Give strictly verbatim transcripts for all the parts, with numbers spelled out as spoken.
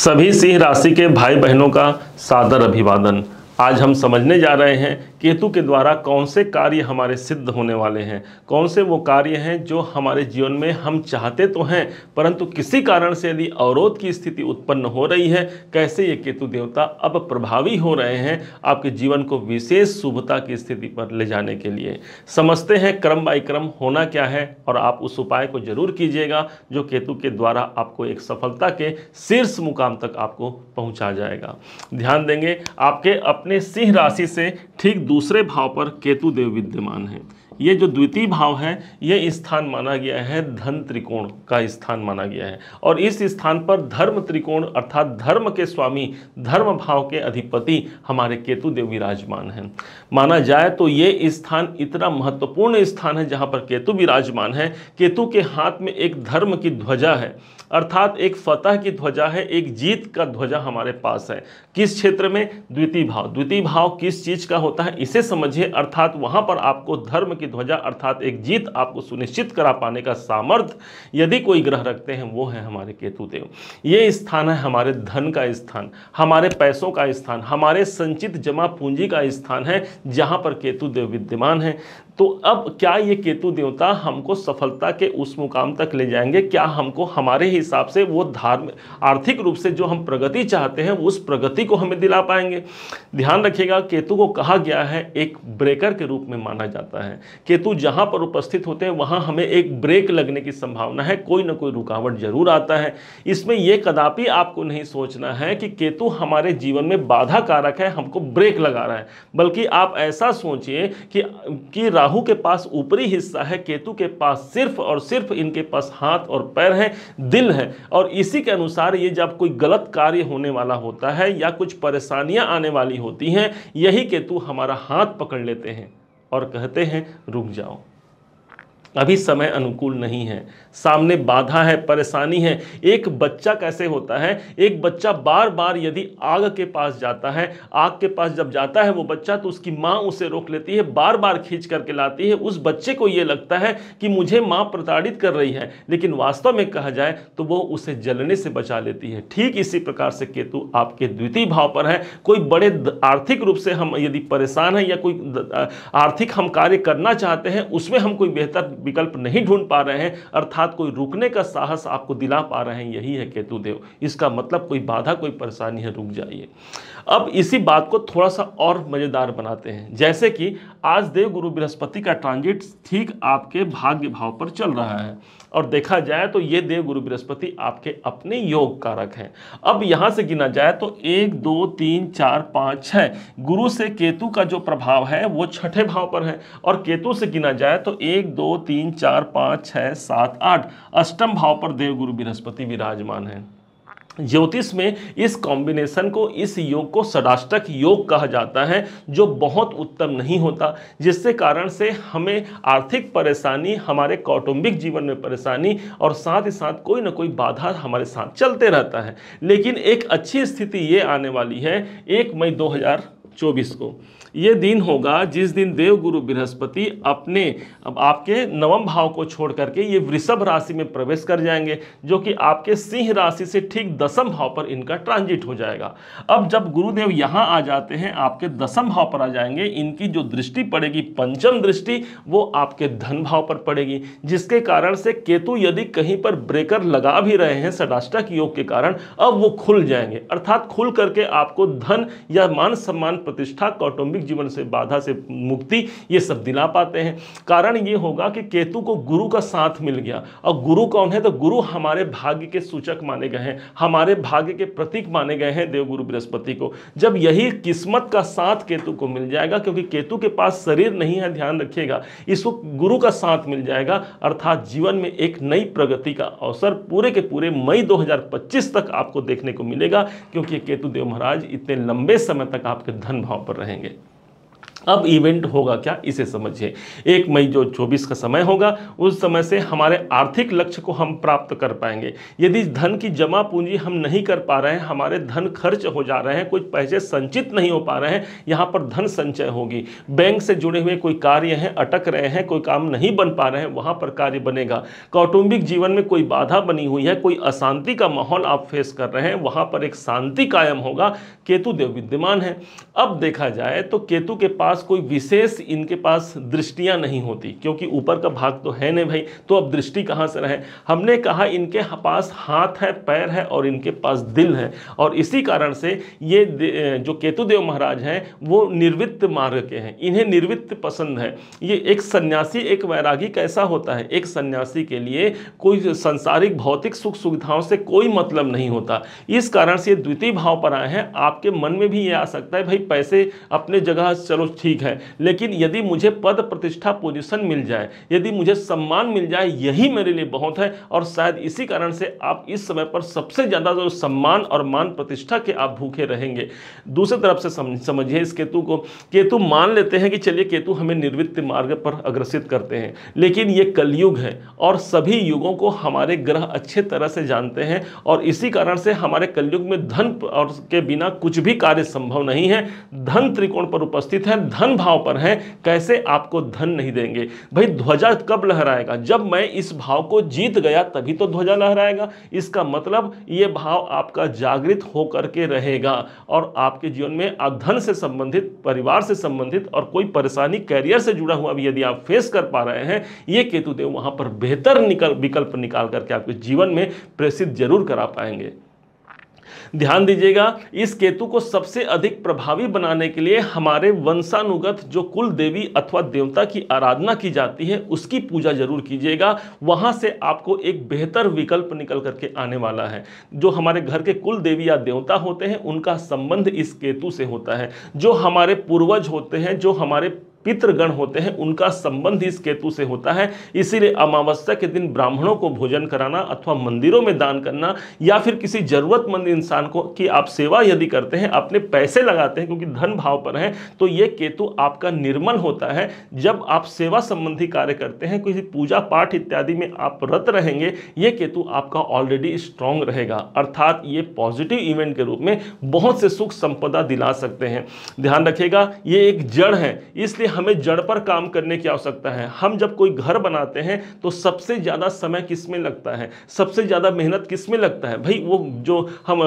सभी सिंह राशि के भाई बहनों का सादर अभिवादन। आज हम समझने जा रहे हैं केतु के द्वारा कौन से कार्य हमारे सिद्ध होने वाले हैं, कौन से वो कार्य हैं जो हमारे जीवन में हम चाहते तो हैं परंतु किसी कारण से यदि अवरोध की स्थिति उत्पन्न हो रही है, कैसे ये केतु देवता अब प्रभावी हो रहे हैं आपके जीवन को विशेष शुभता की स्थिति पर ले जाने के लिए। समझते हैं क्रम बाय क्रम होना क्या है और आप उस उपाय को जरूर कीजिएगा जो केतु के द्वारा आपको एक सफलता के शीर्ष मुकाम तक आपको पहुँचा जाएगा। ध्यान देंगे, आपके अपने सिंह राशि से ठीक दूसरे भाव पर केतु देव विद्यमान है। ये जो द्वितीय भाव है यह स्थान माना गया है धन त्रिकोण का स्थान माना गया है और इस स्थान पर धर्म त्रिकोण अर्थात धर्म के स्वामी धर्म भाव के अधिपति हमारे केतु देव विराजमान हैं। माना जाए तो ये स्थान इतना महत्वपूर्ण स्थान है जहाँ पर केतु विराजमान है। केतु के हाथ में एक धर्म की ध्वजा है अर्थात एक फतह की ध्वजा है, एक जीत का ध्वजा हमारे पास है। किस क्षेत्र में? द्वितीय भाव। द्वितीय भाव किस चीज का होता है इसे समझिए, अर्थात वहां पर आपको धर्म की ध्वजा अर्थात एक जीत आपको सुनिश्चित करा पाने का सामर्थ्य यदि कोई ग्रह रखते हैं वो है हमारे केतु देव। ये स्थान है हमारे धन का स्थान, हमारे पैसों का स्थान, हमारे संचित जमा पूंजी का स्थान है जहां पर केतु देव विद्यमान है। तो अब क्या ये केतु देवता हमको सफलता के उस मुकाम तक ले जाएंगे? क्या हमको हमारे हिसाब से वो धार्मिक आर्थिक रूप से जो हम प्रगति चाहते हैं उस प्रगति को हमें दिला पाएंगे? ध्यान रखिएगा, केतु को कहा गया है एक ब्रेकर के रूप में माना जाता है। केतु जहां पर उपस्थित होते हैं वहां हमें एक ब्रेक लगने की संभावना है, कोई ना कोई रुकावट जरूर आता है। इसमें यह कदापि आपको नहीं सोचना है कि केतु हमारे जीवन में बाधा कारक है, हमको ब्रेक लगा रहा है, बल्कि आप ऐसा सोचिए कि, कि राहु के पास ऊपरी हिस्सा है, केतु के पास सिर्फ और सिर्फ इनके पास हाथ और पैर है, दिल है, और इसी के अनुसार ये जब कोई गलत कार्य होने वाला होता है या कुछ परेशानियां आने वाली होती हैं, यही केतु हमारा हाथ पकड़ लेते हैं और कहते हैं रुक जाओ, अभी समय अनुकूल नहीं है, सामने बाधा है, परेशानी है। एक बच्चा कैसे होता है? एक बच्चा बार बार यदि आग के पास जाता है, आग के पास जब जाता है वो बच्चा तो उसकी माँ उसे रोक लेती है, बार बार खींच करके लाती है। उस बच्चे को ये लगता है कि मुझे माँ प्रताड़ित कर रही है, लेकिन वास्तव में कहा जाए तो वो उसे जलने से बचा लेती है। ठीक इसी प्रकार से केतु आपके द्वितीय भाव पर है। कोई बड़े आर्थिक रूप से हम यदि परेशान है या कोई आर्थिक हम कार्य करना चाहते हैं उसमें हम कोई बेहतर विकल्प नहीं ढूंढ पा रहे हैं अर्थात कोई रुकने का साहस आपको दिला पा रहे हैं, यही है केतु देव। इसका मतलब कोई बाधा कोई परेशानी है, रुक जाइए। अब इसी बात को थोड़ा सा और मजेदार बनाते हैं, जैसे कि आज देव गुरु बृहस्पति का ट्रांजिट ठीक आपके भाग्य भाव पर चल रहा है और देखा जाए तो ये देव गुरु बृहस्पति आपके अपने योग कारक हैं। अब यहाँ से गिना जाए तो एक दो तीन चार पाँच छः, गुरु से केतु का जो प्रभाव है वो छठे भाव पर है और केतु से गिना जाए तो एक दो तीन चार पाँच छः सात आठ, अष्टम भाव पर देव गुरु बृहस्पति विराजमान है। ज्योतिष में इस कॉम्बिनेशन को, इस योग को षडाष्टक योग कहा जाता है, जो बहुत उत्तम नहीं होता, जिससे कारण से हमें आर्थिक परेशानी, हमारे कौटुंबिक जीवन में परेशानी और साथ ही साथ कोई ना कोई बाधा हमारे साथ चलते रहता है। लेकिन एक अच्छी स्थिति ये आने वाली है एक मई दो हजार चौबीस को। ये दिन होगा जिस दिन देव गुरु बृहस्पति अपने अब आपके नवम भाव को छोड़ करके ये वृषभ राशि में प्रवेश कर जाएंगे, जो कि आपके सिंह राशि से ठीक दसम भाव पर इनका ट्रांजिट हो जाएगा। अब जब गुरुदेव यहाँ आ जाते हैं, आपके दसम भाव पर आ जाएंगे, इनकी जो दृष्टि पड़ेगी पंचम दृष्टि वो आपके धन भाव पर पड़ेगी, जिसके कारण से केतु यदि कहीं पर ब्रेकर लगा भी रहे हैं षडाष्टक योग के कारण, अब वो खुल जाएंगे अर्थात खुल करके आपको धन या मान सम्मान प्रतिष्ठा कौटुंबिक जीवन से बाधा से मुक्ति ये सब दिला पाते हैं। कारण ये होगा कि केतु को गुरु का साथ मिल गया। और गुरु कौन है? तो गुरु हमारे भाग्य के सूचक माने गए हैं, हमारे भाग्य के प्रतीक माने गए हैं देव गुरु बृहस्पति को। जब यही किस्मत का साथ केतु को मिल जाएगा, क्योंकि केतु के पास शरीर नहीं है, ध्यान रखिएगा, इसको गुरु का साथ मिल जाएगा अर्थात जीवन में एक नई प्रगति का अवसर पूरे के पूरे मई दो हजार पच्चीस तक आपको देखने को मिलेगा, क्योंकि केतु देव महाराज इतने लंबे समय तक आपके धन भाव पर रहेंगे। अब इवेंट होगा क्या, इसे समझिए। एक मई जो चौबीस का समय होगा उस समय से हमारे आर्थिक लक्ष्य को हम प्राप्त कर पाएंगे। यदि धन की जमा पूंजी हम नहीं कर पा रहे हैं, हमारे धन खर्च हो जा रहे हैं, कुछ पैसे संचित नहीं हो पा रहे हैं, यहाँ पर धन संचय होगी। बैंक से जुड़े हुए कोई कार्य हैं, अटक रहे हैं, कोई काम नहीं बन पा रहे हैं, वहाँ पर कार्य बनेगा। कौटुंबिक जीवन में कोई बाधा बनी हुई है, कोई अशांति का माहौल आप फेस कर रहे हैं, वहाँ पर एक शांति कायम होगा। केतु देव विद्यमान है। अब देखा जाए तो केतु के पास कोई विशेष इनके पास दृष्टियां नहीं होती, क्योंकि ऊपर का भाग तो है नहीं भाई, तो अब दृष्टि कहां से रहे। हमने कहा इनके पास हाथ है, पैर है और इनके पास दिल है, और इसी कारण से ये जो केतुदेव महाराज हैं वो निर्वृत्त मार्ग के हैं, इन्हें निर्वृत्त पसंद है। ये एक सन्यासी, एक वैरागी कैसा होता है, एक सन्यासी के लिए कोई सांसारिक भौतिक सुख सुविधाओं से कोई मतलब नहीं होता। इस कारण से द्वितीय भाव पर आए हैं। आपके मन में भी ये आ सकता है भाई पैसे अपने जगह चलो ठीक है, लेकिन यदि मुझे पद प्रतिष्ठा पोजीशन मिल जाए, यदि मुझे सम्मान मिल जाए, यही मेरे लिए बहुत है। और शायद इसी कारण से आप इस समय पर सबसे ज्यादा जो सम्मान और मान प्रतिष्ठा के आप भूखे रहेंगे। दूसरी तरफ से समझिए इस केतु को। केतु मान लेते हैं कि चलिए केतु हमें निर्वृत्त मार्ग पर अग्रसित करते हैं, लेकिन ये कलयुग है और सभी युगों को हमारे ग्रह अच्छे तरह से जानते हैं, और इसी कारण से हमारे कलयुग में धन और के बिना कुछ भी कार्य संभव नहीं है। धन त्रिकोण पर उपस्थित है, धन भाव पर है, कैसे आपको धन नहीं देंगे भाई। ध्वजा कब लहराएगा, जब मैं इस भाव को जीत गया तभी तो ध्वजा लहराएगा। इसका मतलब ये भाव आपका जागृत होकर के रहेगा, और आपके जीवन में आप धन से संबंधित, परिवार से संबंधित और कोई परेशानी कैरियर से जुड़ा हुआ भी यदि आप फेस कर पा रहे हैं, ये केतुदेव वहां पर बेहतर निकल विकल्प निकाल करके आपके जीवन में प्रेषित जरूर करा पाएंगे। ध्यान दीजिएगा, इस केतु को सबसे अधिक प्रभावी बनाने के लिए हमारे वंशानुगत जो कुल देवी अथवा देवता की आराधना की जाती है उसकी पूजा जरूर कीजिएगा। वहां से आपको एक बेहतर विकल्प निकल करके आने वाला है। जो हमारे घर के कुल देवी या देवता होते हैं उनका संबंध इस केतु से होता है। जो हमारे पूर्वज होते हैं, जो हमारे पितृगण होते हैं, उनका संबंध इस केतु से होता है। इसीलिए अमावस्या के दिन ब्राह्मणों को भोजन कराना अथवा मंदिरों में दान करना, या फिर किसी जरूरतमंद इंसान को कि आप सेवा यदि करते हैं, अपने पैसे लगाते हैं क्योंकि धन भाव पर है, तो ये केतु आपका निर्मल होता है। जब आप सेवा संबंधी कार्य करते हैं, किसी पूजा पाठ इत्यादि में आप रत रहेंगे, ये केतु आपका ऑलरेडी स्ट्रांग रहेगा, अर्थात ये पॉजिटिव इवेंट के रूप में बहुत से सुख संपदा दिला सकते हैं। ध्यान रखिएगा, ये एक जड़ है, इसलिए हमें जड़ पर काम करने की आवश्यकता है। हम जब कोई घर बनाते हैं तो सबसे ज़्यादा समय किस में लगता है, सबसे ज़्यादा मेहनत किस में लगता है भाई, वो जो हम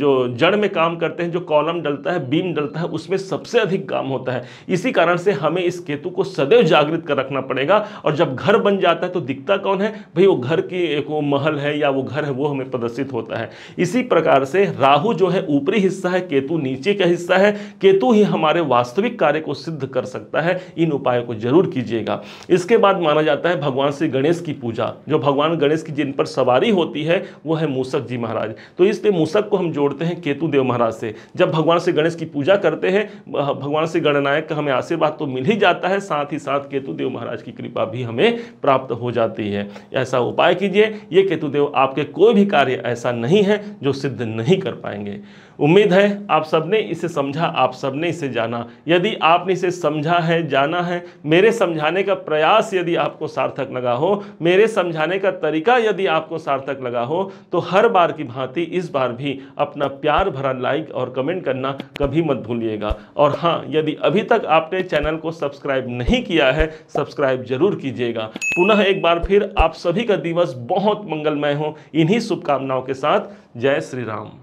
जो जड़ में काम करते हैं, जो कॉलम डलता है, बीम डलता है, उसमें सबसे अधिक काम होता है। इसी कारण से हमें इस केतु को सदैव जागृत कर रखना पड़ेगा। और जब घर बन जाता है तो दिखता कौन है भाई, वो घर की एक वो महल है या वो घर है, वो हमें प्रदर्शित होता है। इसी प्रकार से राहु जो है ऊपरी हिस्सा है, केतु नीचे का हिस्सा है। केतु ही हमारे वास्तविक कार्य को सिद्ध कर सकता है। इन उपायों को जरूर कीजिएगा। इसके बाद माना जाता है भगवान श्री गणेश की पूजा। जो भगवान गणेश की जिन पर सवारी होती है वो है मूसक जी महाराज, तो इसलिए मूसक को हम जोड़ते हैं केतु देव महाराज से। जब भगवान श्री गणेश की पूजा करते हैं, भगवान श्री गणनायक का हमें आशीर्वाद तो मिल ही जाता है, साथ ही साथ केतुदेव महाराज की कृपा भी हमें प्राप्त हो जाती है। ऐसा उपाय कीजिए, ये केतुदेव आपके कोई भी कार्य ऐसा नहीं है जो सिद्ध नहीं कर पाएंगे। उम्मीद है आप सबने इसे समझा, आप सबने इसे जाना। यदि आपने इसे समझा है, जाना है, मेरे समझाने का प्रयास यदि आपको सार्थक लगा हो, मेरे समझाने का तरीका यदि आपको सार्थक लगा हो, तो हर बार की भांति इस बार भी अपना प्यार भरा लाइक और कमेंट करना कभी मत भूलिएगा। और हाँ, यदि अभी तक आपने चैनल को सब्सक्राइब नहीं किया है, सब्सक्राइब जरूर कीजिएगा। पुनः एक बार फिर आप सभी का दिवस बहुत मंगलमय हो, इन्हीं शुभकामनाओं के साथ जय श्री राम।